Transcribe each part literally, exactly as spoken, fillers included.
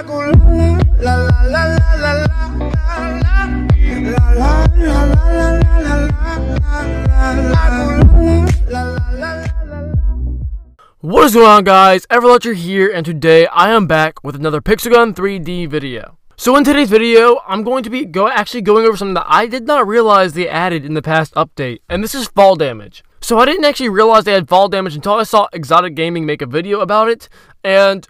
not gonna lie. La la la la la la la la la la la la la. What is going on, guys? Everletcher here, and today I am back with another Pixel Gun three D video. So in today's video, I'm going to be go actually going over something that I did not realize they added in the past update, and this is fall damage. So I didn't actually realize they had fall damage until I saw Exotic Gaming make a video about it, and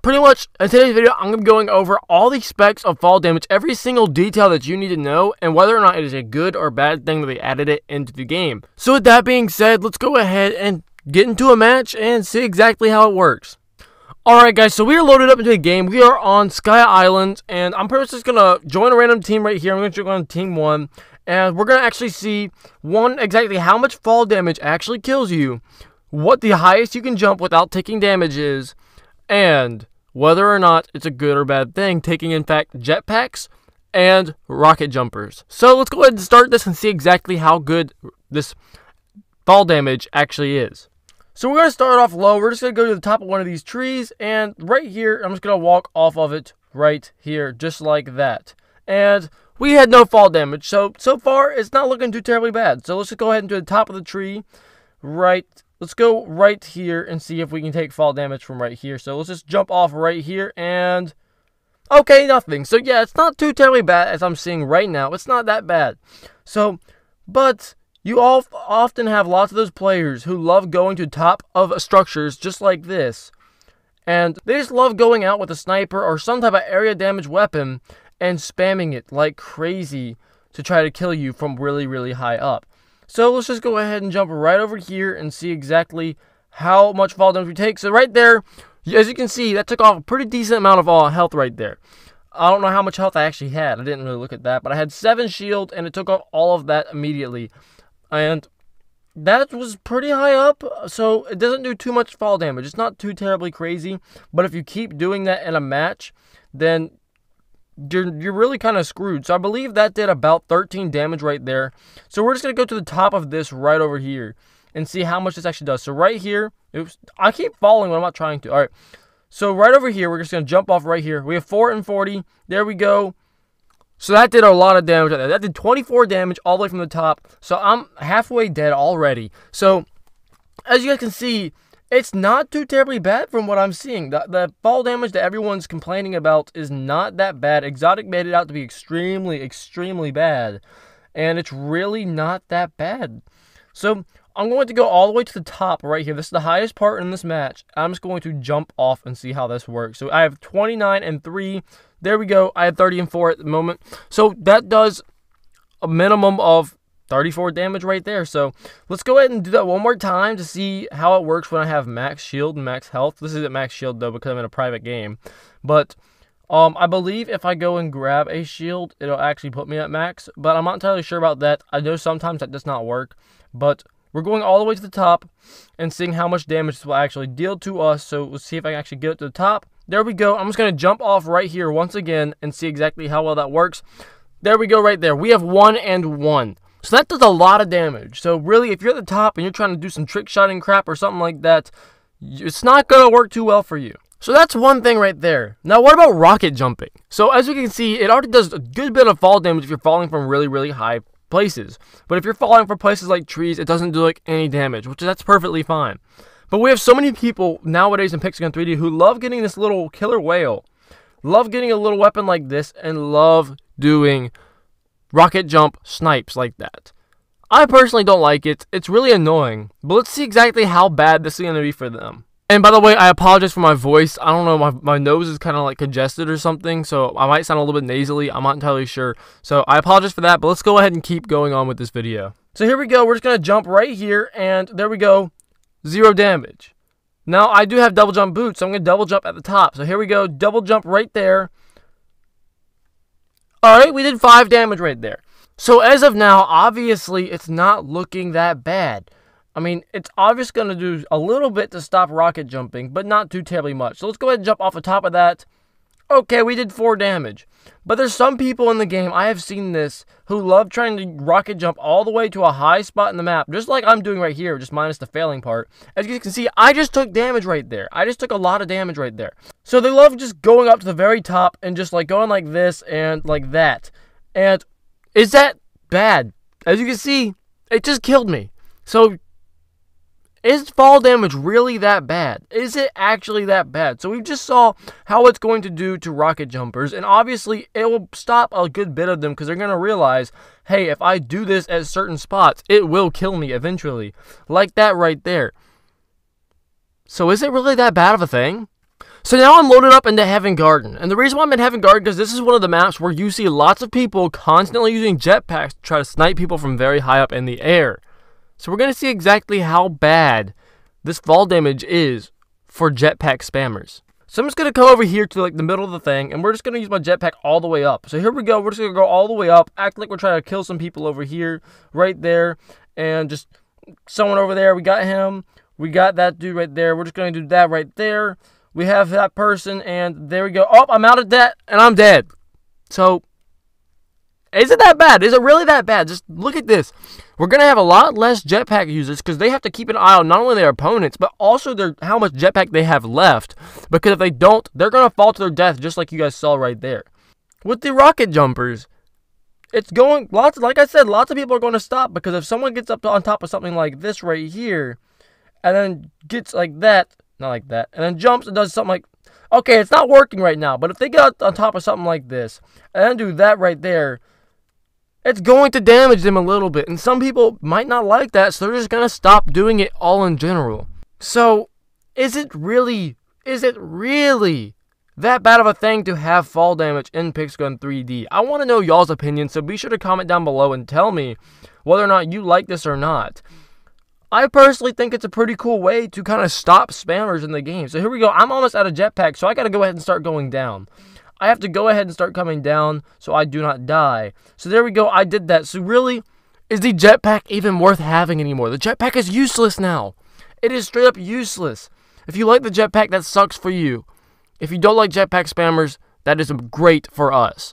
pretty much in today's video, I'm going to be going over all the specs of fall damage, every single detail that you need to know, and whether or not it is a good or bad thing that they added it into the game. So with that being said, let's go ahead and get into a match and see exactly how it works. Alright guys, so we are loaded up into the game. We are on Sky Island, and I'm pretty much just going to join a random team right here. I'm going to join team one, and we're going to actually see, one, exactly how much fall damage actually kills you, what the highest you can jump without taking damage is, and whether or not it's a good or bad thing, taking, in fact, jetpacks and rocket jumpers. So let's go ahead and start this and see exactly how good this fall damage actually is. So we're going to start off low. We're just going to go to the top of one of these trees, and right here, I'm just going to walk off of it right here, just like that. And we had no fall damage, so, so far, it's not looking too terribly bad. So let's just go ahead and do the top of the tree, right, let's go right here and see if we can take fall damage from right here. So let's just jump off right here, and okay, nothing. So yeah, it's not too terribly bad as I'm seeing right now. It's not that bad. So, but you all often have lots of those players who love going to top of structures just like this. And they just love going out with a sniper or some type of area damage weapon and spamming it like crazy to try to kill you from really, really high up. So let's just go ahead and jump right over here and see exactly how much fall damage we take. So right there, as you can see, that took off a pretty decent amount of all health right there. I don't know how much health I actually had. I didn't really look at that. But I had seven shield, and it took off all of that immediately. And that was pretty high up, so it doesn't do too much fall damage. It's not too terribly crazy, but if you keep doing that in a match, then you're, you're really kind of screwed. So I believe that did about thirteen damage right there. So we're just going to go to the top of this right over here and see how much this actually does. So right here, oops, I keep falling when I'm not trying to. All right, so right over here, we're just going to jump off right here. We have four and forty. There we go. So that did a lot of damage. That did twenty-four damage all the way from the top. So I'm halfway dead already. So as you guys can see, it's not too terribly bad from what I'm seeing. The, the fall damage that everyone's complaining about is not that bad. Exotic made it out to be extremely, extremely bad. And it's really not that bad. So I'm going to go all the way to the top right here. This is the highest part in this match. I'm just going to jump off and see how this works. So I have twenty-nine and three. There we go. I have thirty and four at the moment. So that does a minimum of thirty-four damage right there. So let's go ahead and do that one more time to see how it works when I have max shield and max health. This isn't max shield though because I'm in a private game. But um, I believe if I go and grab a shield, it'll actually put me at max. But I'm not entirely sure about that. I know sometimes that does not work. But we're going all the way to the top and seeing how much damage this will actually deal to us. So let's see if I can actually get it to the top. There we go. I'm just going to jump off right here once again and see exactly how well that works. There we go right there. We have one and one. So that does a lot of damage. So really, if you're at the top and you're trying to do some trick shotting crap or something like that, it's not going to work too well for you. So that's one thing right there. Now, what about rocket jumping? So as you can see, it already does a good bit of fall damage if you're falling from really, really high places. But if you're falling from places like trees, it doesn't do like any damage, which that's perfectly fine. But we have so many people nowadays in Pixel Gun three D who love getting this little killer whale, love getting a little weapon like this, and love doing rocket jump snipes like that. I personally don't like it. It's really annoying. But let's see exactly how bad this is going to be for them. And by the way, I apologize for my voice. I don't know, my, my nose is kind of like congested or something, so I might sound a little bit nasally. I'm not entirely sure. So I apologize for that, but let's go ahead and keep going on with this video. So here we go. We're just going to jump right here, and there we go. Zero damage. Now, I do have double jump boots, so I'm going to double jump at the top. So here we go. Double jump right there. All right, we did five damage right there. So as of now, obviously, it's not looking that bad. I mean, it's obviously going to do a little bit to stop rocket jumping, but not too terribly much. So let's go ahead and jump off the top of that. okay, we did four damage. But there's some people in the game, I have seen this, who love trying to rocket jump all the way to a high spot in the map, just like I'm doing right here, just minus the failing part. As you can see, I just took damage right there. I just took a lot of damage right there. So they love just going up to the very top and just like going like this and like that. And is that bad? As you can see, it just killed me. So is fall damage really that bad? Is it actually that bad? So we just saw how it's going to do to rocket jumpers, and obviously it will stop a good bit of them because they're going to realize, hey, if I do this at certain spots, it will kill me eventually. Like that right there. So is it really that bad of a thing? So now I'm loaded up into Heaven Garden, and the reason why I'm in Heaven Garden is because this is one of the maps where you see lots of people constantly using jetpacks to try to snipe people from very high up in the air. So we're going to see exactly how bad this fall damage is for jetpack spammers. So I'm just going to go over here to like the middle of the thing, and we're just going to use my jetpack all the way up. So here we go, we're just going to go all the way up, act like we're trying to kill some people over here, right there, and just someone over there, we got him, we got that dude right there, we're just going to do that right there, we have that person, and there we go. Oh, I'm out of debt, and I'm dead. So is it that bad? Is it really that bad? Just look at this. We're going to have a lot less jetpack users because they have to keep an eye on not only their opponents, but also their how much jetpack they have left. Because if they don't, they're going to fall to their death just like you guys saw right there. With the rocket jumpers, it's going, lots. like I said, lots of people are going to stop because if someone gets up to, on top of something like this right here, and then gets like that, not like that, and then jumps and does something like, okay, it's not working right now, but if they get on top of something like this, and then do that right there, it's going to damage them a little bit, and some people might not like that, so they're just going to stop doing it all in general. So, is it really, is it really that bad of a thing to have fall damage in Pixel Gun three D? I want to know y'all's opinion, so be sure to comment down below and tell me whether or not you like this or not. I personally think it's a pretty cool way to kind of stop spammers in the game. So here we go, I'm almost out of jetpack, so I got to go ahead and start going down. I have to go ahead and start coming down so I do not die. So there we go, I did that. So really, is the jetpack even worth having anymore? The jetpack is useless now. It is straight up useless. If you like the jetpack, that sucks for you. If you don't like jetpack spammers, that is great for us.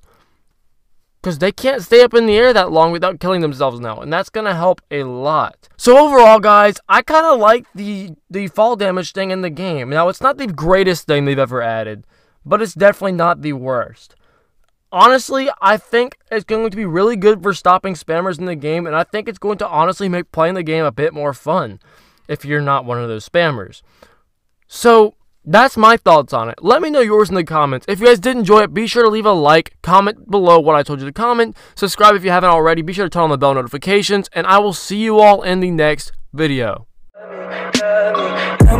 Because they can't stay up in the air that long without killing themselves now. And that's going to help a lot. So overall, guys, I kind of like the, the fall damage thing in the game. Now, it's not the greatest thing they've ever added, but it's definitely not the worst. Honestly, I think it's going to be really good for stopping spammers in the game, and I think it's going to honestly make playing the game a bit more fun if you're not one of those spammers. So that's my thoughts on it. Let me know yours in the comments. If you guys did enjoy it, be sure to leave a like, comment below what I told you to comment, subscribe if you haven't already, be sure to turn on the bell notifications, and I will see you all in the next video. Tell